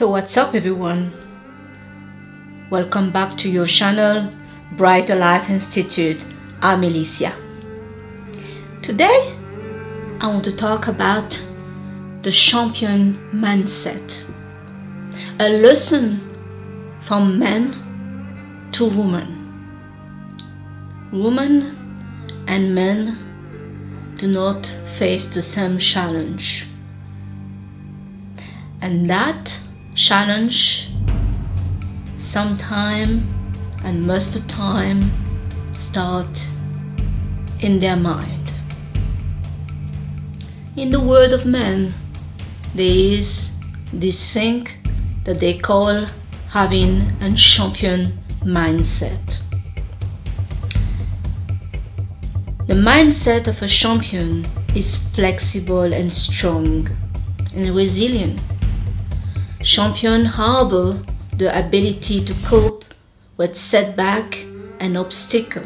So what's up everyone? Welcome back to your channel Brighter Life Institute. I'm Alicia. Today I want to talk about the champion mindset, a lesson from men to women. Women and men do not face the same challenge, and that challenge sometime and most of the time start in their mind. In the world of men, there is this thing that they call having a champion mindset. The mindset of a champion is flexible and strong and resilient. Champions harbor the ability to cope with setback and obstacle,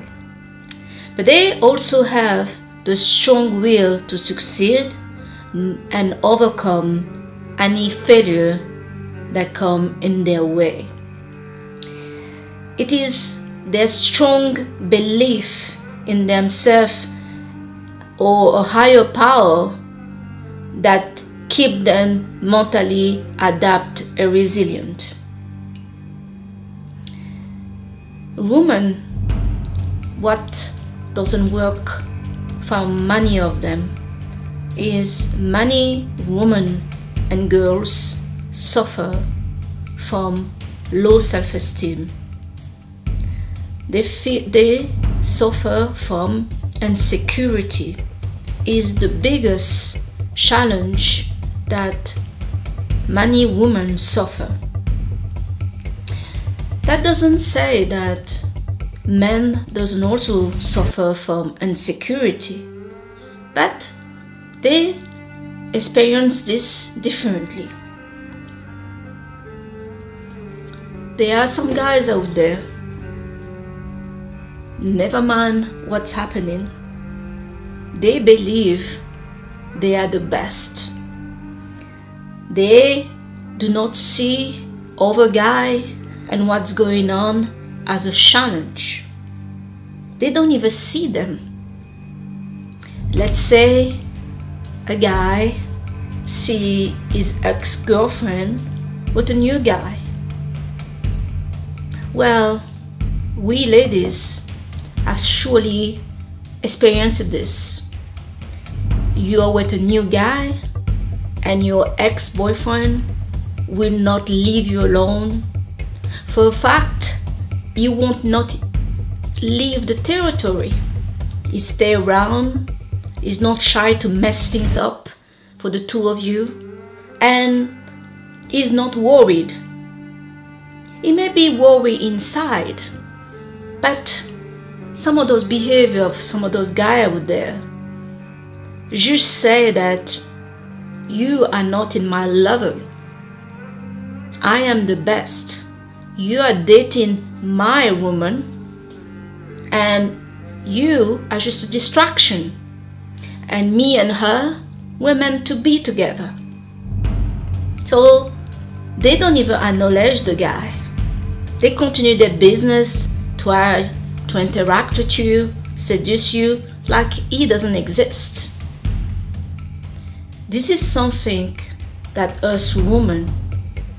but they also have the strong will to succeed and overcome any failure that come in their way. It is their strong belief in themselves or a higher power that keep them mentally adapt and resilient. Women, what doesn't work for many of them is many women and girls suffer from low self-esteem. They suffer from insecurity. Is the biggest challenge that many women suffer. That doesn't say that men doesn't also suffer from insecurity, but they experience this differently. There are some guys out there, never mind what's happening, they believe they are the best. They do not see other guy and what's going on as a challenge. They don't even see them. Let's say a guy see his ex-girlfriend with a new guy. Well, we ladies have surely experienced this. You are with a new guy and your ex-boyfriend will not leave you alone. For a fact, you won't not leave the territory. He stay around, he's not shy to mess things up for the two of you, and he's not worried. He may be worried inside, but some of those behavior of some of those guys out there just say that you are not in my level. I am the best. You are dating my woman and you are just a distraction. And me and her were meant to be together. So they don't even acknowledge the guy. They continue their business, try to interact with you, seduce you like he doesn't exist. This is something that us women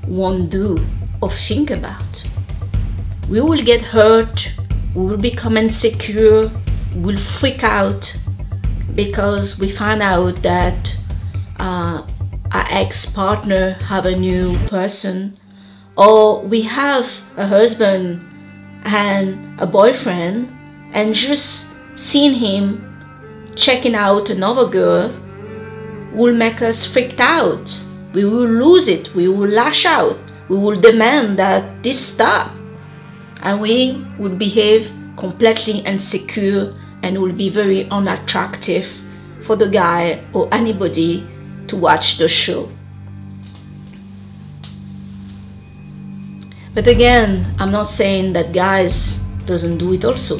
won't do or think about. We will get hurt, we will become insecure, we will freak out because we find out that our ex-partner have a new person, or we have a husband and a boyfriend and just seeing him checking out another girl will make us freaked out. We will lose it. We will lash out. We will demand that this stop. And we will behave completely insecure and will be very unattractive for the guy or anybody to watch the show. But again, I'm not saying that guys doesn't do it also.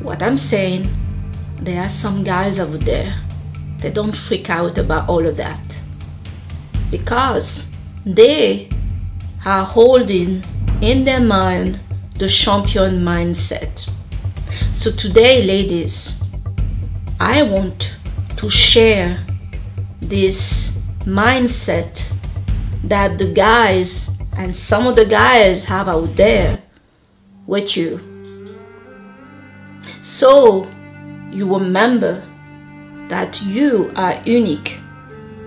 What I'm saying, there are some guys out there, they don't freak out about all of that because They are holding in their mind the champion mindset. So today, ladies, I want to share this mindset that the guys and some of the guys have out there with you. So you remember that you are unique.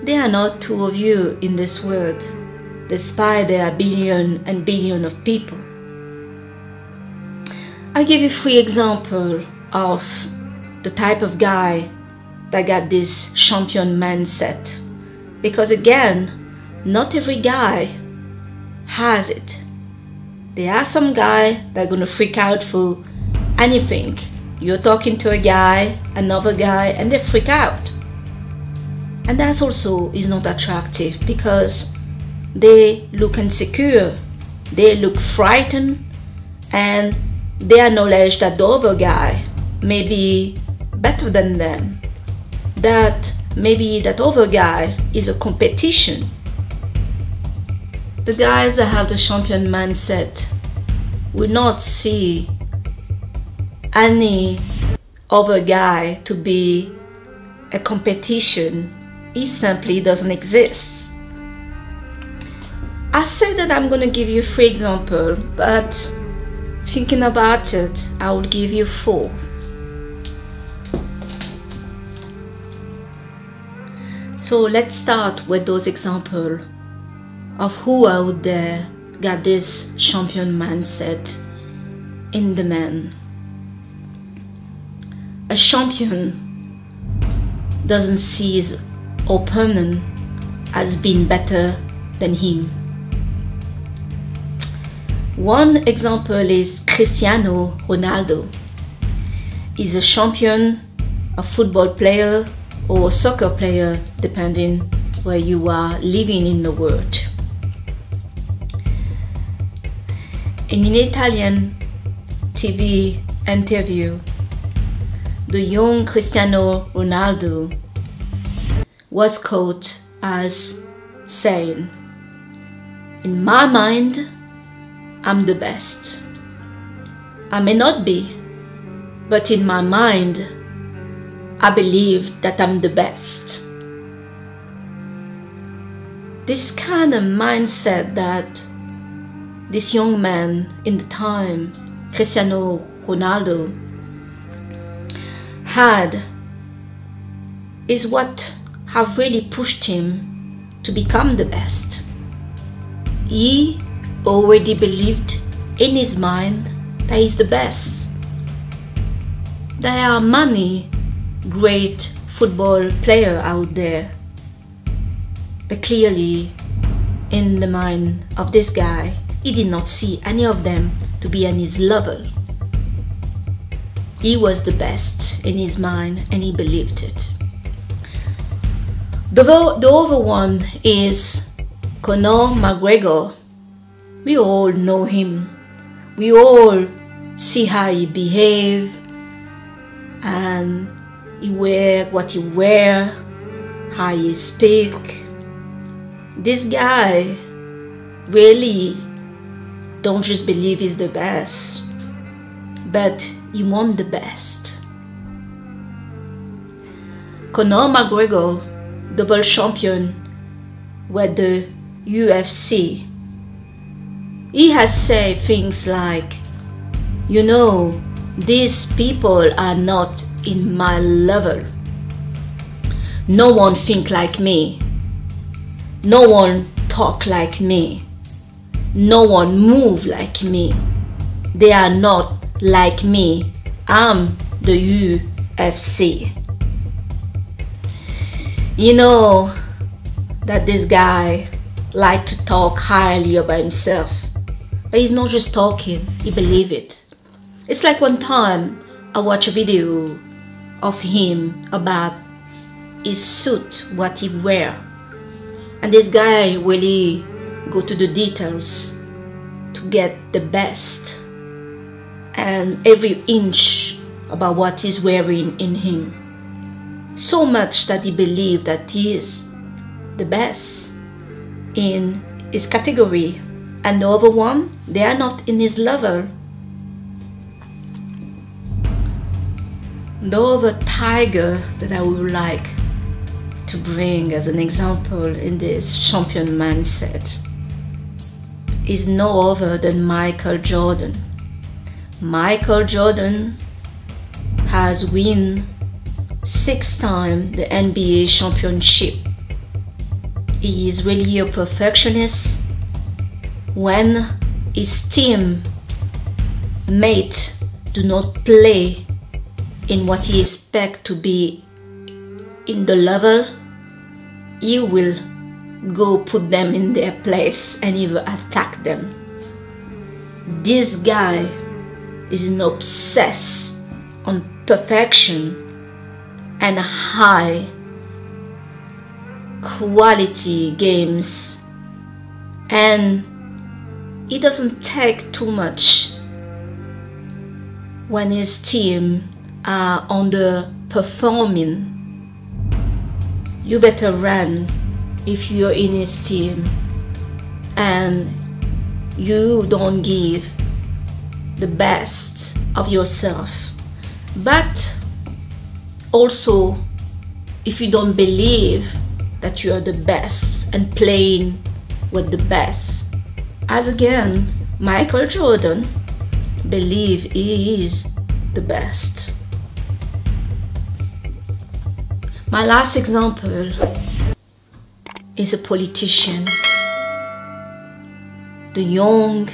There are not two of you in this world, despite there are billion and billion of people. I'll give you three examples of the type of guy that got this champion mindset. Because again, not every guy has it. There are some guys that are gonna freak out for anything. You're talking to a guy, another guy, and they freak out. And that also is not attractive because they look insecure, they look frightened, and they acknowledge that the other guy may be better than them, that maybe that other guy is a competition. The guys that have the champion mindset will not see any other guy to be a competition. He simply doesn't exist. I said that I'm gonna give you three examples, but thinking about it, I will give you four. So let's start with those examples of who out there got this champion mindset in the men. A champion doesn't see his opponent as being better than him. One example is Cristiano Ronaldo. He's a champion, a football player or a soccer player, depending where you are living in the world. In an Italian TV interview, the young Cristiano Ronaldo was quoted as saying, "In my mind, I'm the best. I may not be, but in my mind, I believe that I'm the best." This kind of mindset that this young man in the time, Cristiano Ronaldo, had is what have really pushed him to become the best. He already believed in his mind that he's the best. There are many great football players out there, but clearly in the mind of this guy, he did not see any of them to be on his level. He was the best in his mind and he believed it. The other one is Conor McGregor. We all know him. We all see how he behaves, and he wears what he wears, how he speaks. This guy really don't just believe he's the best, but he wants the best. Conor McGregor, double champion with the UFC. He has said things like, "You know, these people are not in my level. No one think like me. No one talk like me. No one move like me. They are not like me. I'm the UFC." You know that this guy like to talk highly about himself. But he's not just talking, he believes it. It's like one time I watched a video of him about his suit, what he wears. And this guy really go to the details to get the best and every inch about what he's wearing in him. So much that he believes that he is the best in his category, and the other one, they are not in his level. The other tiger that I would like to bring as an example in this champion mindset is no other than Michael Jordan. Michael Jordan has won 6 times the NBA championship. He is really a perfectionist. When his teammates do not play in what he expects to be in the level, he will go put them in their place and even attack them. This guy is an obsessed on perfection and high quality games, and it doesn't take too much when his team are underperforming. You better run if you're in his team, and you don't give the best of yourself. But also, if you don't believe that you are the best and playing with the best, as again, Michael Jordan believes he is the best. My last example is a politician, the young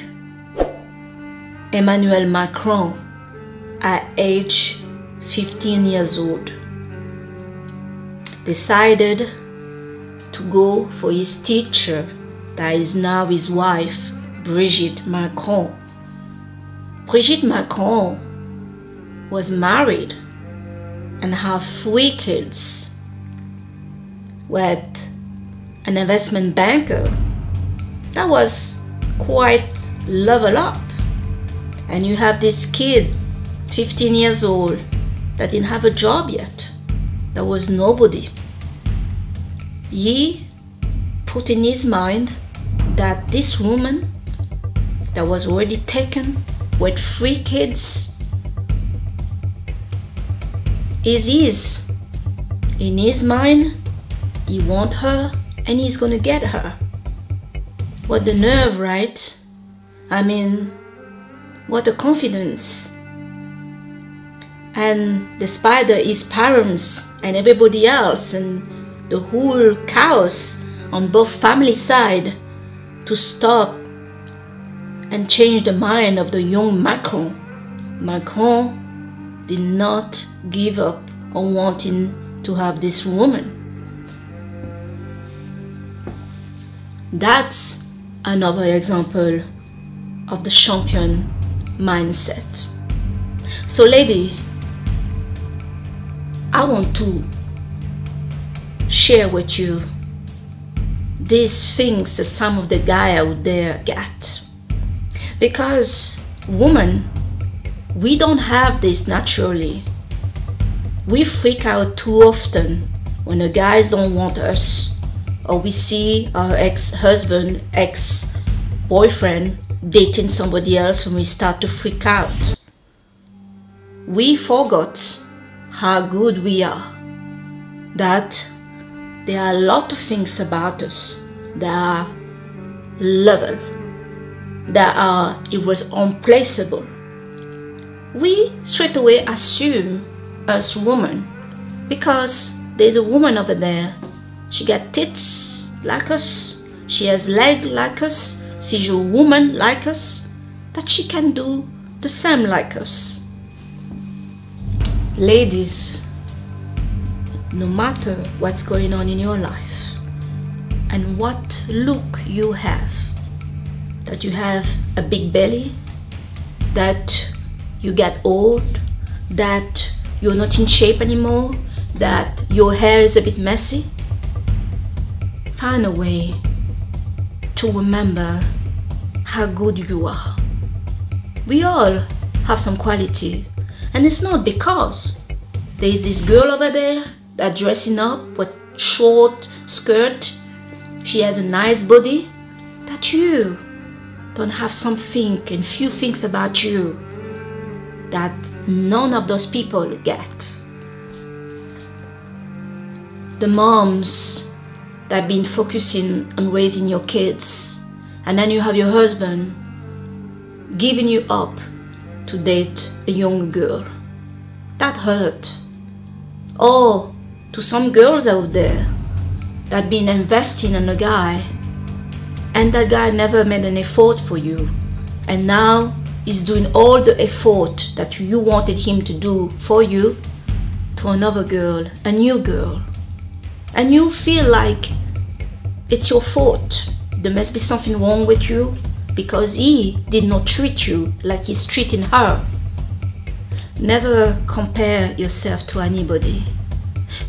Emmanuel Macron at age 15 years old decided to go for his teacher that is now his wife, Brigitte Macron. Brigitte Macron was married and have 3 kids with an investment banker that was quite level up. And you have this kid, 15 years old, that didn't have a job yet, that was nobody. He put in his mind that this woman that was already taken with 3 kids is his. In his mind, he wants her and he's gonna get her. What the nerve, right? I mean, what a confidence. And despite his parents and everybody else and the whole chaos on both family side to stop and change the mind of the young Macron, Macron did not give up on wanting to have this woman. That's another example of the champion mindset. So lady, I want to share with you these things that some of the guys out there get, because women, we don't have this naturally. We freak out too often when the guys don't want us, or we see our ex-husband, ex-boyfriend dating somebody else, and we start to freak out. We forgot how good we are, that there are a lot of things about us that are level, that are irreplaceable. We straight away assume us women, because there's a woman over there, she got tits like us, she has legs like us, she's a woman like us, that she can do the same like us. Ladies, no matter what's going on in your life and what look you have, that you have a big belly, that you get old, that you're not in shape anymore, that your hair is a bit messy, find a way to remember how good you are. We all have some quality. And it's not because there's this girl over there that dressing up with short skirt, she has a nice body, about you. Don't have something and few things about you that none of those people get. The moms that have been focusing on raising your kids, and then you have your husband giving you up to date a young girl. That hurt. Or to some girls out there that have been investing in a guy, and that guy never made an effort for you, and now he's doing all the effort that you wanted him to do for you to another girl, a new girl. And you feel like it's your fault. There must be something wrong with you because he did not treat you like he's treating her. Never compare yourself to anybody.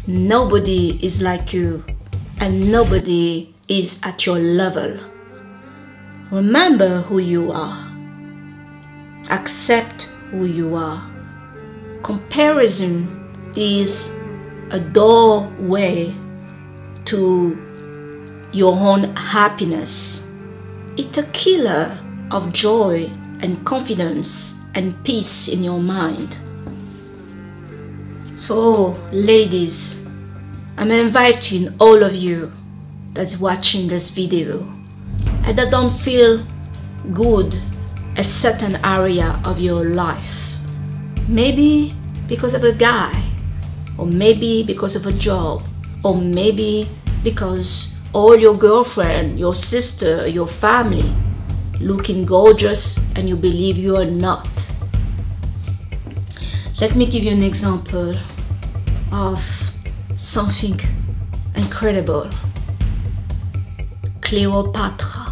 Nobody is like you, and nobody is at your level. Remember who you are. Accept who you are. Comparison is a doorway to your own happiness. It's a killer of joy and confidence and peace in your mind. So, ladies, I'm inviting all of you that's watching this video and that don't feel good at certain area of your life. Maybe because of a guy, or maybe because of a job, or maybe because all your girlfriend, your sister, your family looking gorgeous and you believe you are not. Let me give you an example of something incredible. Cleopatra,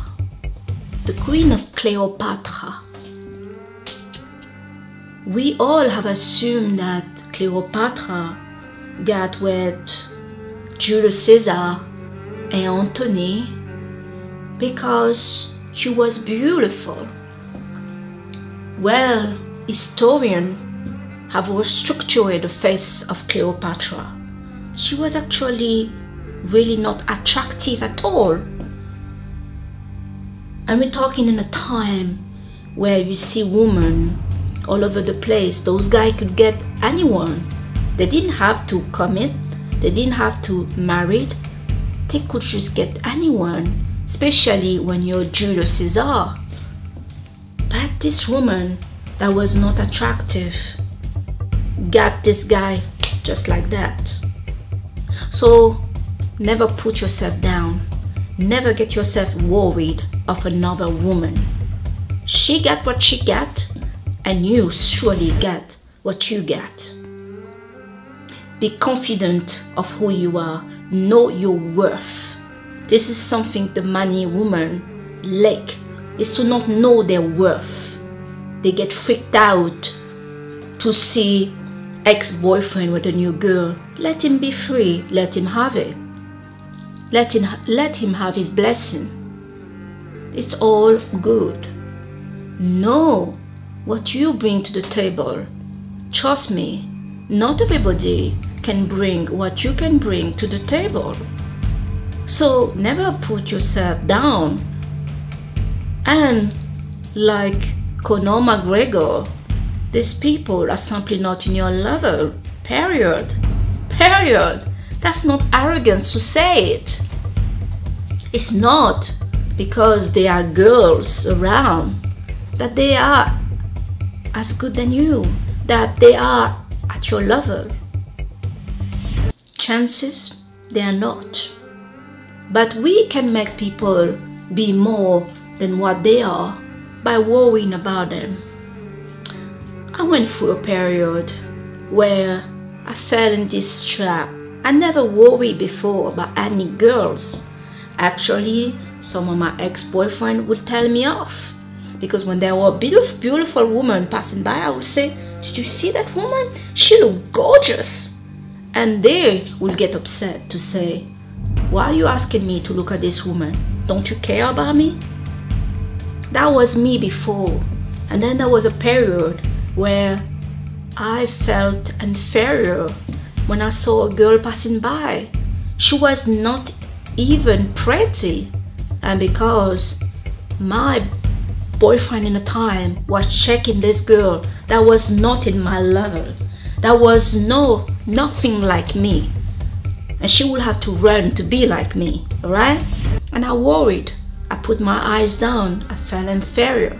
the queen of Cleopatra. We all have assumed that Cleopatra got with Julius Caesar and Antony because she was beautiful. Well, historians have restructured the face of Cleopatra. She was actually really not attractive at all. And we're talking in a time where you see women all over the place. Those guys could get anyone. They didn't have to commit. They didn't have to marry. They could just get anyone, especially when you're Julius Caesar. But this woman that was not attractive got this guy just like that. So never put yourself down. Never get yourself worried of another woman. She got what she got, and you surely get what you get. Be confident of who you are. Know your worth. This is something the many women lack, is to not know their worth. They get freaked out to see ex-boyfriend with a new girl. Let him be free. Let him have it. Let him have his blessing. It's all good. Know what you bring to the table. Trust me, not everybody can bring what you can bring to the table. So never put yourself down. And like Conor McGregor, these people are simply not in your level. Period. Period. That's not arrogance to say it. It's not because there are girls around that they are as good than you, that they are at your level. Chances, they are not. But we can make people be more than what they are by worrying about them. I went through a period where I fell in this trap. I never worried before about any girls. Actually, some of my ex-boyfriend would tell me off, because when there were beautiful, beautiful women passing by, I would say, "Did you see that woman? She looked gorgeous." And they would get upset to say, "Why are you asking me to look at this woman? Don't you care about me?" That was me before. And then there was a period where I felt inferior when I saw a girl passing by. She was not even pretty. And because My boyfriend in the time was checking this girl that was not in my level, that was nothing like me, and she would have to run to be like me, alright? And I worried. I put my eyes down. I felt inferior.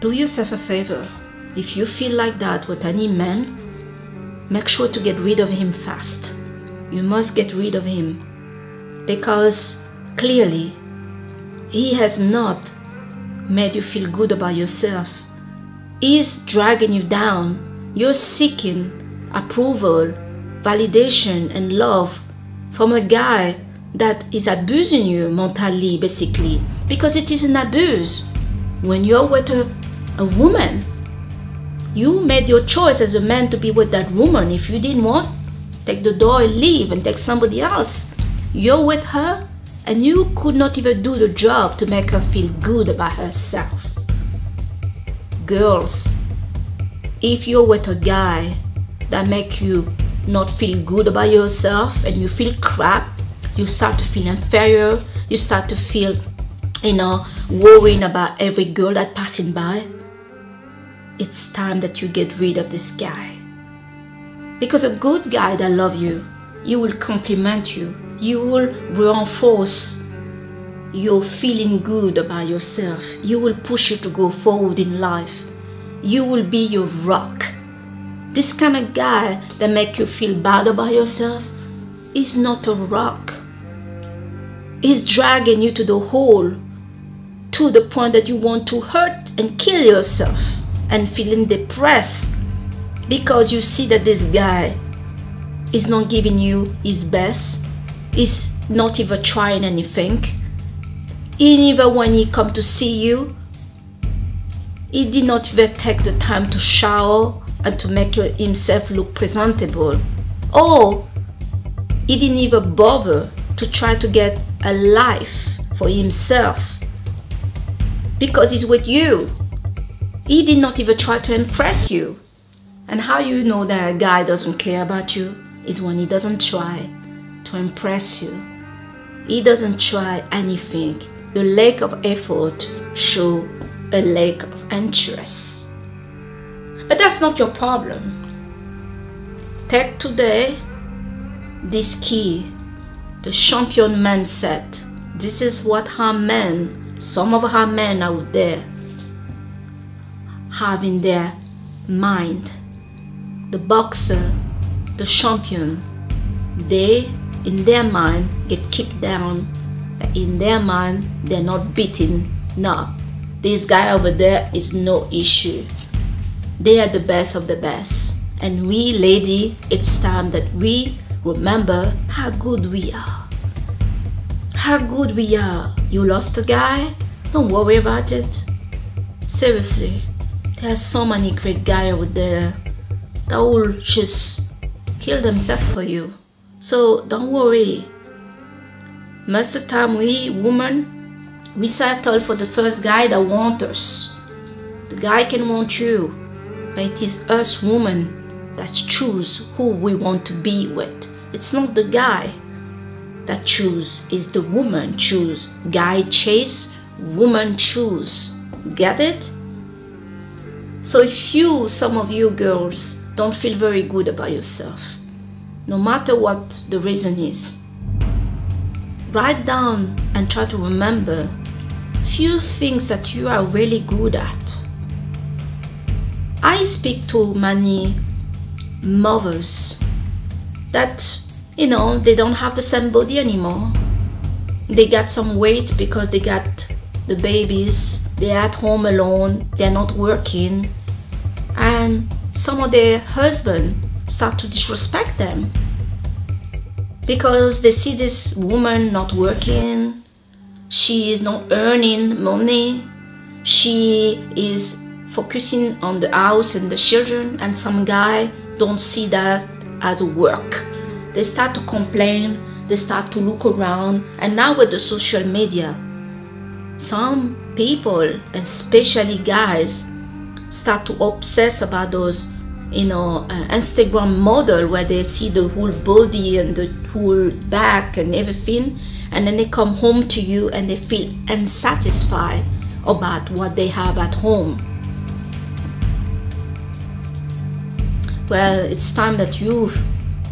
Do yourself a favor. If you feel like that with any man, make sure to get rid of him fast. You must get rid of him, because clearly he has not made you feel good about yourself. He's dragging you down. You're seeking approval, validation, and love from a guy that is abusing you mentally, basically, because it is an abuse. When you're with a woman, you made your choice as a man to be with that woman. If you didn't want, take the door and leave and take somebody else. You're with her and you could not even do the job to make her feel good about herself. Girls, if you're with a guy that makes you not feel good about yourself and you feel crap, you start to feel inferior, you start to feel, worrying about every girl that passing by, it's time that you get rid of this guy. Because a good guy that loves you, he will compliment you, he will reinforce your feeling good about yourself, he will push you to go forward in life, you will be your rock. This kind of guy that make you feel bad about yourself is not a rock. He's dragging you to the hole, to the point that you want to hurt and kill yourself and feeling depressed because you see that this guy is not giving you his best, he's not even trying anything. Even when he come to see you, he did not even take the time to shower and to make himself look presentable. Or he didn't even bother to try to get a life for himself because he's with you. He did not even try to impress you. And how you know that a guy doesn't care about you is when he doesn't try to impress you. He doesn't try anything. The lack of effort shows a lack of interest. But that's not your problem. Take today this key, the champion mindset. This is what our men, some of our men out there, have in their mind. The boxer, the champion, they, in their mind, get kicked down. In their mind, they're not beaten. No, this guy over there is no issue. They are the best of the best. And we, lady, it's time that we remember how good we are. How good we are. You lost a guy? Don't worry about it. Seriously, there are so many great guys out there that will just kill themselves for you. So don't worry. Most of the time we women, we settle for the first guy that wants us. The guy can want you, but it is us women that choose who we want to be with. It's not the guy that choose, it's the woman choose. Guy chase, woman choose. Get it? So if you, some of you girls, don't feel very good about yourself, no matter what the reason is, write down and try to remember few things that you are really good at. I speak to many mothers that they don't have the same body anymore. They got some weight because they got the babies, they're at home alone, they're not working, and some of their husbands start to disrespect them because they see this woman not working, she is not earning money, she is focusing on the house and the children, and some guy don't see that as work. They start to complain, they start to look around, and now with the social media, some people, and especially guys, start to obsess about those Instagram model where they see the whole body and the whole back and everything, and then they come home to you and they feel unsatisfied about what they have at home. Well, it's time that you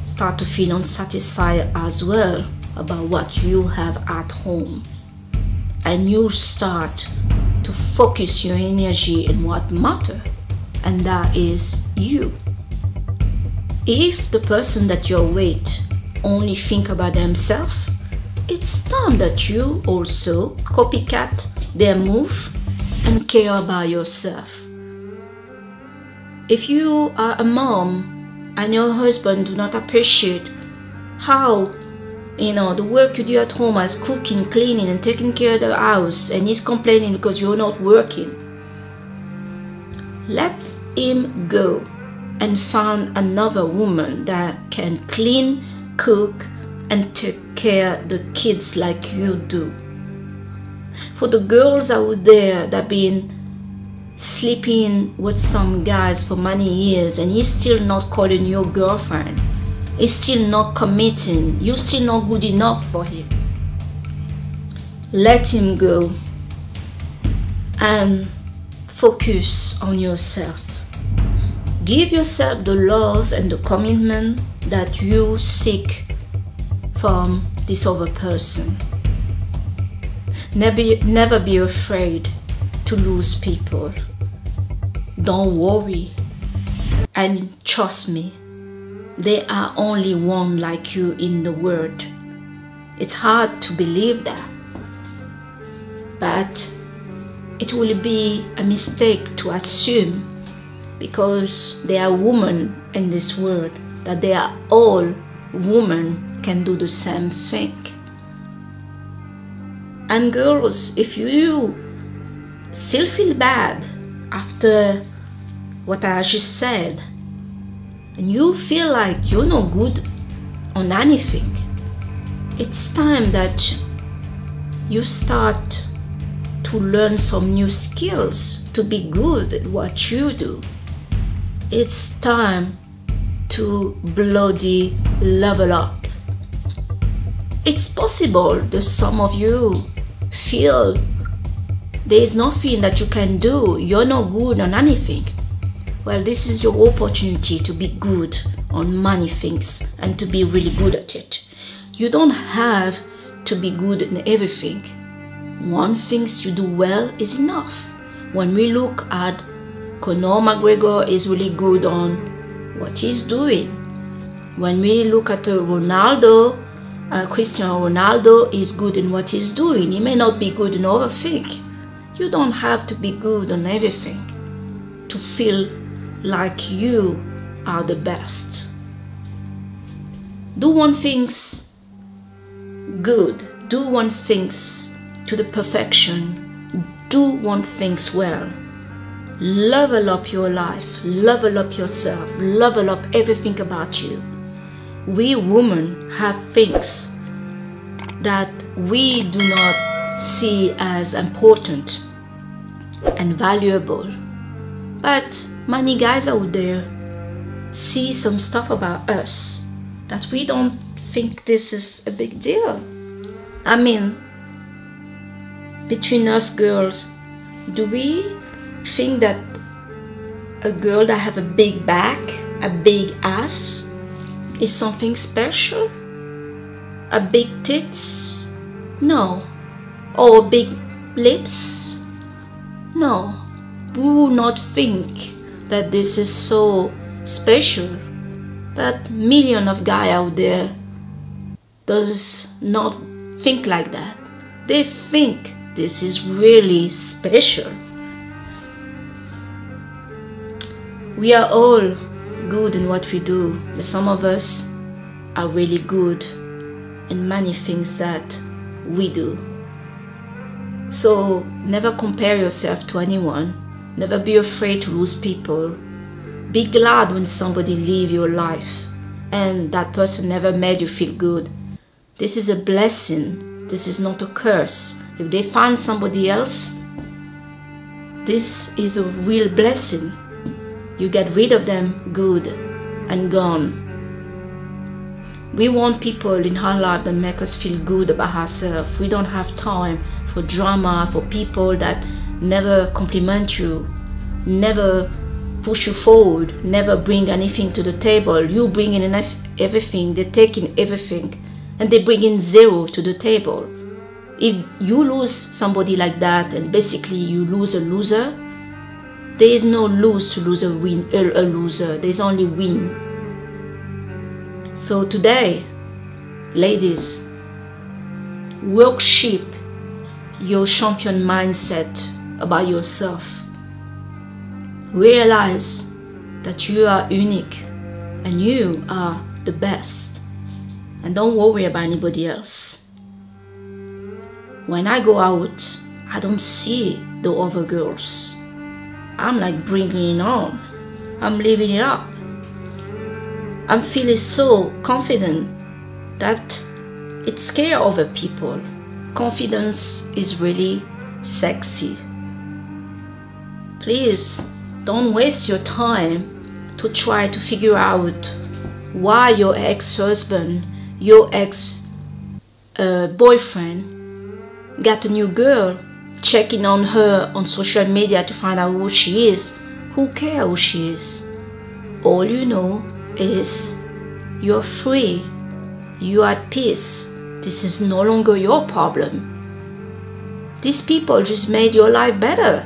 start to feel unsatisfied as well about what you have at home, and you start to focus your energy in what matters, and that is you. If the person that you're with only think about themselves, it's time that you also copycat their move and care about yourself. If you are a mom and your husband do not appreciate how the work you do at home as cooking, cleaning, and taking care of the house, and he's complaining because you're not working, let him go and find another woman that can clean, cook, and take care of the kids like you do. For the girls out there that been sleeping with some guys for many years and he's still not calling your girlfriend, is still not committing, you're still not good enough for him, let him go and focus on yourself. Give yourself the love and the commitment that you seek from this other person. Never be afraid to lose people. Don't worry, and trust me, there are only one like you in the world. It's hard to believe that, but it will be a mistake to assume, because there are women in this world, that they are all women can do the same thing. And girls, if you still feel bad after what I just said, and you feel like you're not good on anything, it's time that you start to learn some new skills to be good at what you do. It's time to bloody level up. It's possible that some of you feel there is nothing that you can do, you're not good on anything. Well, this is your opportunity to be good on many things and to be really good at it. You don't have to be good in everything. One thing you do well is enough. When we look at Conor McGregor, is really good on what he's doing. When we look at Ronaldo, Cristiano Ronaldo is good in what he's doing. He may not be good in other things. You don't have to be good on everything to feel like you are the best. Do one things good, do one things to the perfection, do one things well. Level up your life, level up yourself, level up everything about you. We women have things that we do not see as important and valuable. But many guys out there see some stuff about us that we don't think this is a big deal. I mean, between us girls, do we think that a girl that have a big back, a big ass, is something special? A big tits? No. Or big lips? No. We would not think that this is so special, but millions of guys out there does not think like that. They think this is really special. We are all good in what we do, but some of us are really good in many things that we do. So never compare yourself to anyone. Never be afraid to lose people. Be glad when somebody leaves your life and that person never made you feel good. This is a blessing. This is not a curse. If they find somebody else, this is a real blessing. You get rid of them, good, and gone. We want people in our life that make us feel good about ourselves. We don't have time for drama, for people that never compliment you, never push you forward, never bring anything to the table. You bring in everything, they take in everything, and they bring in zero to the table. If you lose somebody like that, and basically you lose a loser, there is no lose to lose a loser, there's only win. So today, ladies, worship your champion mindset about yourself. Realize that you are unique and you are the best, and don't worry about anybody else. When I go out, I don't see the other girls. I'm like bringing it on. I'm living it up. I'm feeling so confident that it scares other people. Confidence is really sexy. Please don't waste your time to try to figure out why your ex-husband, your ex-boyfriend got a new girl, checking on her on social media to find out who she is. Who cares who she is? All you know is you're free, you're at peace. This is no longer your problem. These people just made your life better.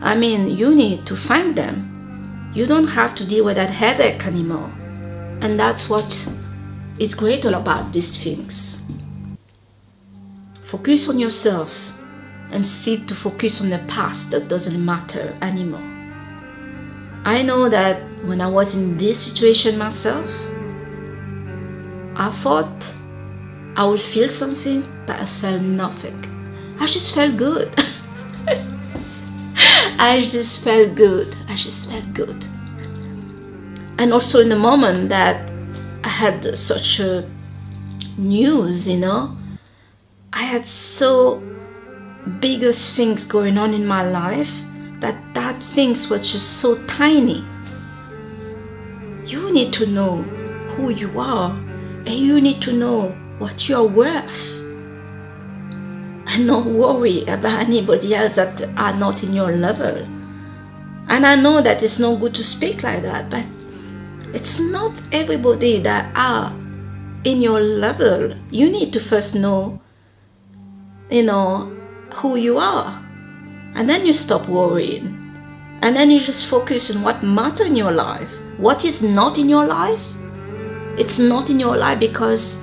I mean, you need to thank them. You don't have to deal with that headache anymore. And that's what is great all about these things. Focus on yourself and cease to focus on the past that doesn't matter anymore. I know that when I was in this situation myself, I thought I would feel something, but I felt nothing. I just felt good. I just felt good. I just felt good. And also in the moment that I had such a news, you know, I had so biggest things going on in my life that things were just so tiny. You need to know who you are, and you need to know what you are worth, and not worry about anybody else that are not in your level. And I know that it's not good to speak like that, but it's not everybody that are in your level. You need to first know, you know, who you are, and then you stop worrying, and then you just focus on what matters in your life. What is not in your life? It's not in your life because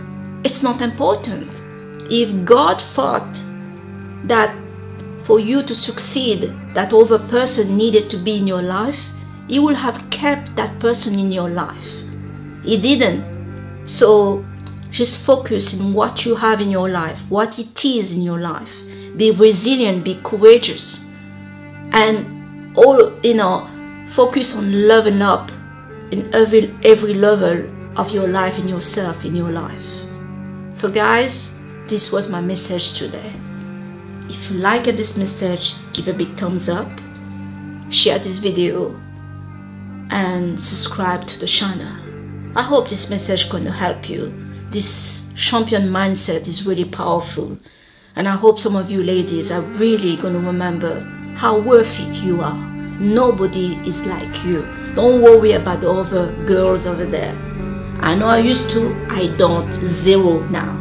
it's not important. If God thought that for you to succeed, that other person needed to be in your life, He would have kept that person in your life. He didn't. So just focus on what you have in your life, what it is in your life. Be resilient, be courageous, and all, you know, focus on leveling up in every level of your life, in yourself, in your life. So guys, this was my message today. If you liked this message, give a big thumbs up, share this video, and subscribe to the channel. I hope this message gonna help you. This champion mindset is really powerful, and I hope some of you ladies are really gonna remember how worth it you are. Nobody is like you. Don't worry about the other girls over there. I know I used to, I don't, zero now.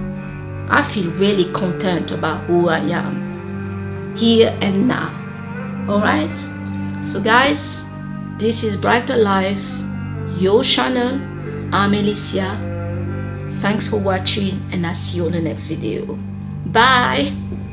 I feel really content about who I am, here and now, alright? So guys, this is Brighter Life, your channel. I'm Alicia. Thanks for watching, and I'll see you on the next video. Bye!